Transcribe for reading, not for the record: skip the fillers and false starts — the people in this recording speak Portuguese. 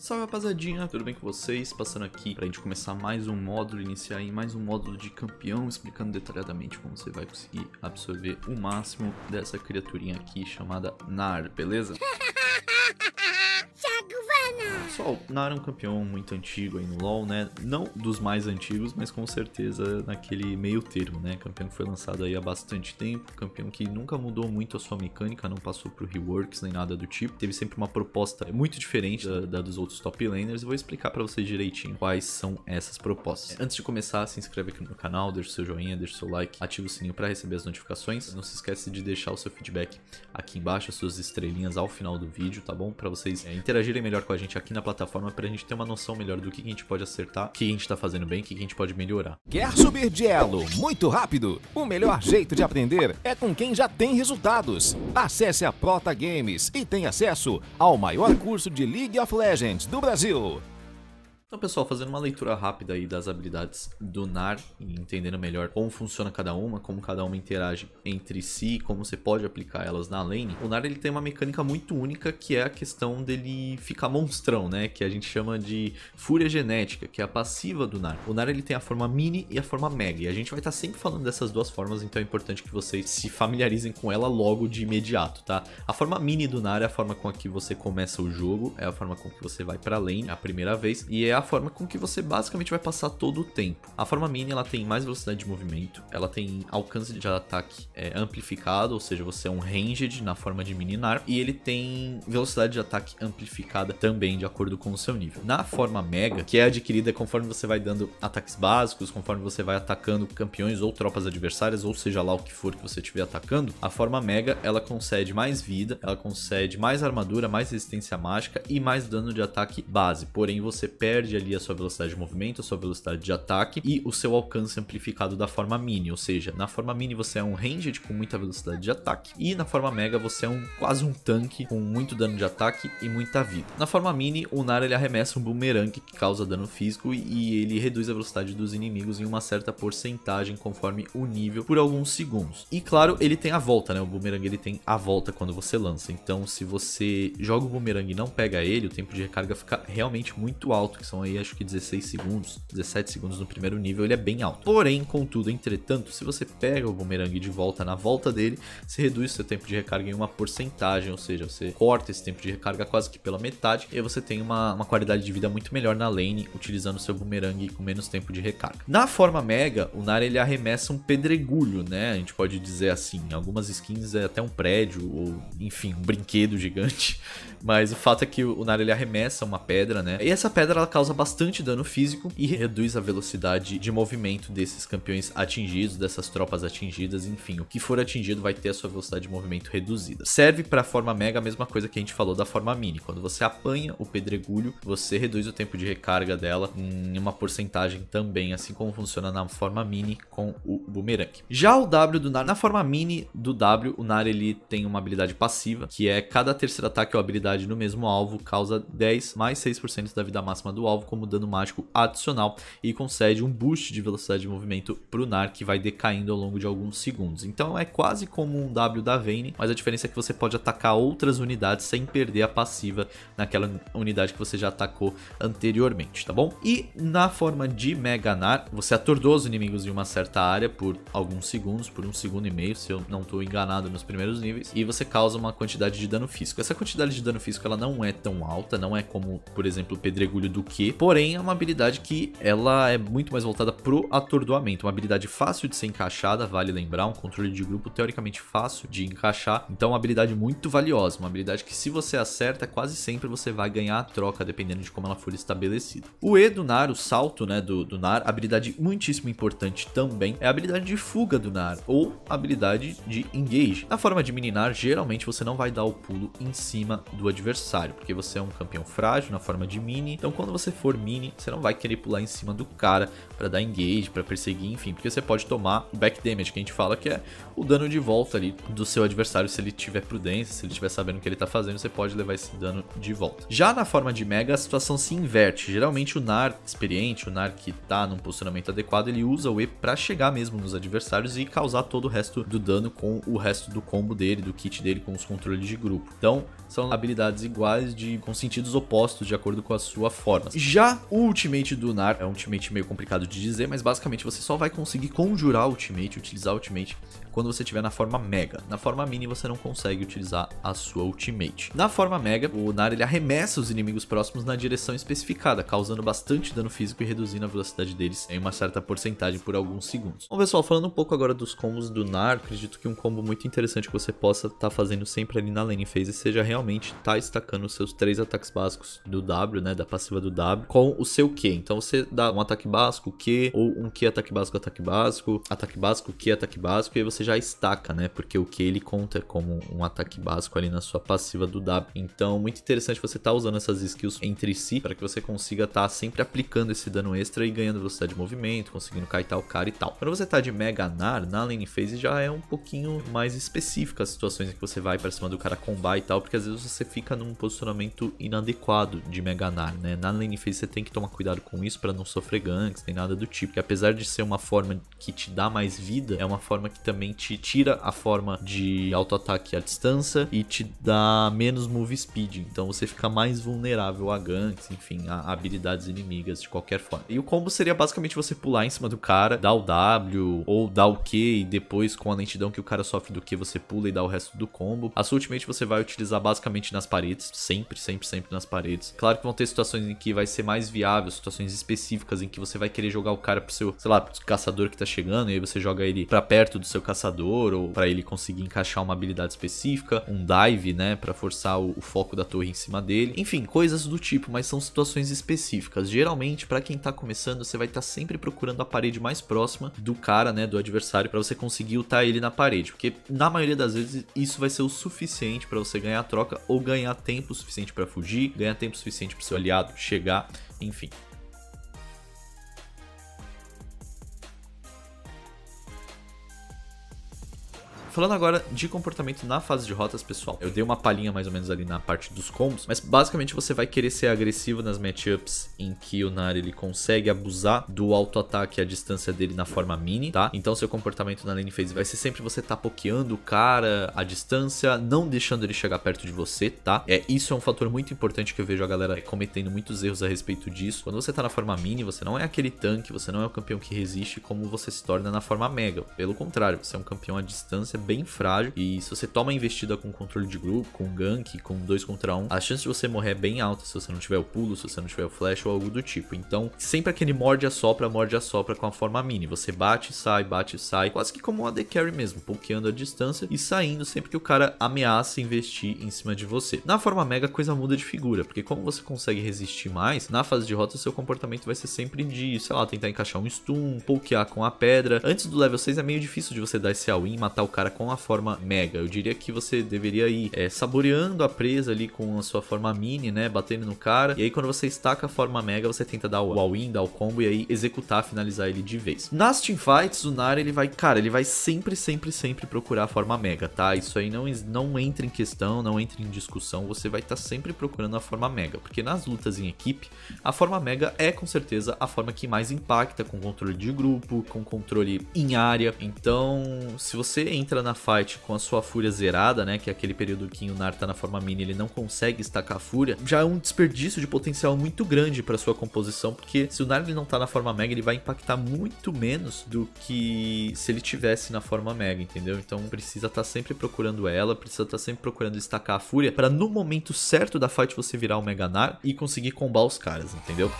Salve rapazadinha, tudo bem com vocês? Passando aqui pra gente começar mais um módulo, iniciar em mais um módulo de campeão, explicando detalhadamente como você vai conseguir absorver o máximo dessa criaturinha aqui chamada Gnar, beleza? Pessoal, Gnar é um campeão muito antigo aí no LoL, né? Não dos mais antigos, mas com certeza naquele meio termo, né? Campeão que foi lançado aí há bastante tempo, campeão que nunca mudou muito a sua mecânica, não passou por reworks nem nada do tipo. Teve sempre uma proposta muito diferente da dos outros top laners. Eu vou explicar pra vocês direitinho quais são essas propostas. Antes de começar, se inscreve aqui no canal, deixa o seu joinha, deixa o seu like, ativa o sininho pra receber as notificações. Não se esquece de deixar o seu feedback aqui embaixo, as suas estrelinhas ao final do vídeo, tá bom? Pra vocês interagirem melhor com a gente aqui na plataforma, pra gente ter uma noção melhor do que a gente pode acertar, o que a gente tá fazendo bem, o que a gente pode melhorar. Quer subir de elo muito rápido? O melhor jeito de aprender é com quem já tem resultados. Acesse a Prota Games e tenha acesso ao maior curso de League of Legends do Brasil. Então pessoal, fazendo uma leitura rápida aí das habilidades do Gnar e entendendo melhor como funciona cada uma, como cada uma interage entre si, como você pode aplicar elas na lane. O Gnar ele tem uma mecânica muito única, que é a questão dele ficar monstrão, né? Que a gente chama de fúria genética, que é a passiva do Gnar. O Gnar ele tem a forma mini e a forma mega, e a gente vai estar sempre falando dessas duas formas, então é importante que vocês se familiarizem com ela logo de imediato, tá? A forma mini do Gnar é a forma com a que você começa o jogo, é a forma com que você vai pra lane a primeira vez, e é a forma com que você basicamente vai passar todo o tempo. A forma mini, ela tem mais velocidade de movimento, ela tem alcance de ataque amplificado, ou seja, você é um ranged na forma de mini Gnar, e ele tem velocidade de ataque amplificada também, de acordo com o seu nível. Na forma mega, que é adquirida conforme você vai dando ataques básicos, conforme você vai atacando campeões ou tropas adversárias, ou seja lá o que for que você estiver atacando, a forma mega, ela concede mais vida, ela concede mais armadura, mais resistência mágica e mais dano de ataque base, porém você perde ali a sua velocidade de movimento, a sua velocidade de ataque e o seu alcance amplificado da forma mini, ou seja, na forma mini você é um ranged com muita velocidade de ataque e na forma mega você é quase um tanque com muito dano de ataque e muita vida. Na forma mini, o Gnar ele arremessa um bumerangue que causa dano físico e ele reduz a velocidade dos inimigos em uma certa porcentagem conforme o nível por alguns segundos. E claro, ele tem a volta, né? O bumerangue ele tem a volta quando você lança, então se você joga o bumerangue e não pega ele, o tempo de recarga fica realmente muito alto, que são aí acho que 16 segundos, 17 segundos no primeiro nível, ele é bem alto. Porém, contudo, entretanto, se você pega o bumerangue de volta na volta dele, você reduz seu tempo de recarga em uma porcentagem, ou seja, você corta esse tempo de recarga quase que pela metade, e aí você tem uma qualidade de vida muito melhor na lane, utilizando seu bumerangue com menos tempo de recarga. Na forma mega, o Gnar ele arremessa um pedregulho, né? A gente pode dizer assim, algumas skins é até um prédio, ou enfim, um brinquedo gigante, mas o fato é que o Gnar ele arremessa uma pedra, né? E essa pedra ela causa bastante dano físico e reduz a velocidade de movimento desses campeões atingidos, dessas tropas atingidas, enfim, o que for atingido vai ter a sua velocidade de movimento reduzida. Serve para a forma mega a mesma coisa que a gente falou da forma mini, quando você apanha o pedregulho, você reduz o tempo de recarga dela em uma porcentagem também, assim como funciona na forma mini com o bumerangue. Já o W do Gnar, na forma mini do W, o Gnar ele tem uma habilidade passiva, que é cada terceiro ataque ou habilidade no mesmo alvo causa 10 mais 6% da vida máxima do alvo como dano mágico adicional e concede um boost de velocidade de movimento pro Gnar, que vai decaindo ao longo de alguns segundos. Então é quase como um W da Vayne, mas a diferença é que você pode atacar outras unidades sem perder a passiva naquela unidade que você já atacou anteriormente, tá bom? E na forma de Mega Gnar, você atordoa os inimigos em uma certa área por alguns segundos, por 1,5 segundos, se eu não estou enganado nos primeiros níveis, e você causa uma quantidade de dano físico. Essa quantidade de dano físico ela não é tão alta, não é como, por exemplo, o pedregulho do Q, porém é uma habilidade que ela é muito mais voltada pro atordoamento, uma habilidade fácil de ser encaixada, vale lembrar, um controle de grupo teoricamente fácil de encaixar, então uma habilidade muito valiosa, uma habilidade que se você acerta quase sempre você vai ganhar a troca, dependendo de como ela for estabelecida. O E do Gnar, o salto, né, do Gnar, habilidade muitíssimo importante também, é a habilidade de fuga do Gnar, ou habilidade de engage. Na forma de mini Gnar, geralmente você não vai dar o pulo em cima do adversário, porque você é um campeão frágil na forma de mini, então quando você for mini, você não vai querer pular em cima do cara pra dar engage, pra perseguir, enfim, porque você pode tomar o back damage, que a gente fala que é o dano de volta ali do seu adversário. Se ele tiver prudência, se ele tiver sabendo o que ele tá fazendo, você pode levar esse dano de volta. Já na forma de Mega, a situação se inverte. Geralmente o Gnar experiente, o Gnar que tá num posicionamento adequado, ele usa o E pra chegar mesmo nos adversários e causar todo o resto do dano com o resto do combo dele, do kit dele com os controles de grupo. Então, são habilidades iguais com sentidos opostos de acordo com a sua forma. Já o ultimate do Gnar é um ultimate meio complicado de dizer, mas basicamente você só vai conseguir conjurar o ultimate, utilizar o ultimate, quando você tiver na forma Mega. Na forma Mini você não consegue utilizar a sua ultimate. Na forma Mega, o Gnar ele arremessa os inimigos próximos na direção especificada, causando bastante dano físico e reduzindo a velocidade deles em uma certa porcentagem por alguns segundos. Bom pessoal, falando um pouco agora dos combos do Gnar, acredito que um combo muito interessante que você possa estar fazendo sempre ali na lane phase seja realmente estar estacando os seus três ataques básicos do W, né, da passiva do W, com o seu Q. Então você dá um ataque básico, Q, ou um Q, ataque básico, Q, ataque básico, e aí você já estaca, né, porque o Q ele conta como um ataque básico ali na sua passiva do W. Então, muito interessante você estar usando essas skills entre si para que você consiga estar sempre aplicando esse dano extra e ganhando velocidade de movimento, conseguindo kitar o cara e tal. Quando você tá de Mega Gnar, na lane phase já é um pouquinho mais específica as situações em que você vai para cima do cara combar e tal, porque às vezes você fica num posicionamento inadequado de Mega Gnar, né? Na lane phase você tem que tomar cuidado com isso para não sofrer ganks, nem nada do tipo, que apesar de ser uma forma que te dá mais vida, é uma forma que também te tira a forma de auto-ataque à distância e te dá menos move speed, então você fica mais vulnerável a ganks, enfim, a habilidades inimigas de qualquer forma. E o combo seria basicamente você pular em cima do cara, dar o W ou dar o Q e depois com a lentidão que o cara sofre do Q você pula e dá o resto do combo. A sua ultimate você vai utilizar basicamente nas paredes, sempre nas paredes. Claro que vão ter situações em que vai ser mais viável, situações específicas em que você vai querer jogar o cara pro seu, sei lá, pro caçador que tá chegando, e aí você joga ele pra perto do seu caçador ou pra ele conseguir encaixar uma habilidade específica, um dive, né, pra forçar o foco da torre em cima dele, enfim, coisas do tipo, mas são situações específicas. Geralmente, pra quem tá começando, você vai estar sempre procurando a parede mais próxima do cara, né, do adversário, pra você conseguir ultar ele na parede, porque na maioria das vezes isso vai ser o suficiente pra você ganhar a troca ou ganhar tempo suficiente pra fugir, ganhar tempo suficiente pro seu aliado chegar, enfim. Falando agora de comportamento na fase de rotas, pessoal, eu dei uma palhinha mais ou menos ali na parte dos combos, mas basicamente você vai querer ser agressivo nas matchups em que o Gnar ele consegue abusar do auto-ataque à distância dele na forma mini, tá? Então seu comportamento na lane phase vai ser sempre você tá pokeando o cara à distância, não deixando ele chegar perto de você, tá? Isso é um fator muito importante que eu vejo a galera cometendo muitos erros a respeito disso. Quando você tá na forma mini, você não é aquele tanque, você não é o campeão que resiste como você se torna na forma mega. Pelo contrário, você é um campeão à distância bem frágil, e se você toma investida com controle de grupo, com gank, com 2 contra 1, a chance de você morrer é bem alta se você não tiver o pulo, se você não tiver o flash ou algo do tipo. Então, sempre aquele morde assopra com a forma mini, você bate e sai, quase que como um AD carry mesmo, pokeando a distância e saindo sempre que o cara ameaça investir em cima de você. Na forma mega a coisa muda de figura, porque como você consegue resistir mais, na fase de rota seu comportamento vai ser sempre de, sei lá, tentar encaixar um stun, pokear com a pedra. Antes do level 6 é meio difícil de você dar esse all-in e matar o cara com a forma mega. Eu diria que você deveria ir saboreando a presa ali com a sua forma mini, né, batendo no cara, e aí quando você estaca a forma mega você tenta dar o all-in, dar o combo e aí executar, finalizar ele de vez. Nas teamfights o Gnar ele vai, cara, ele vai sempre procurar a forma mega, tá? Isso aí não entra em questão, não entra em discussão, você vai estar sempre procurando a forma mega, porque nas lutas em equipe a forma mega é com certeza a forma que mais impacta com controle de grupo, com controle em área. Então se você entra na fight com a sua fúria zerada, né, que é aquele período que o Gnar tá na forma mini, ele não consegue estacar a fúria, já é um desperdício de potencial muito grande para sua composição, porque se o Gnar ele não tá na forma mega, ele vai impactar muito menos do que se ele tivesse na forma mega, entendeu? Então precisa estar sempre procurando ela, precisa estar sempre procurando estacar a fúria, para no momento certo da fight você virar o Mega Gnar e conseguir combar os caras, entendeu?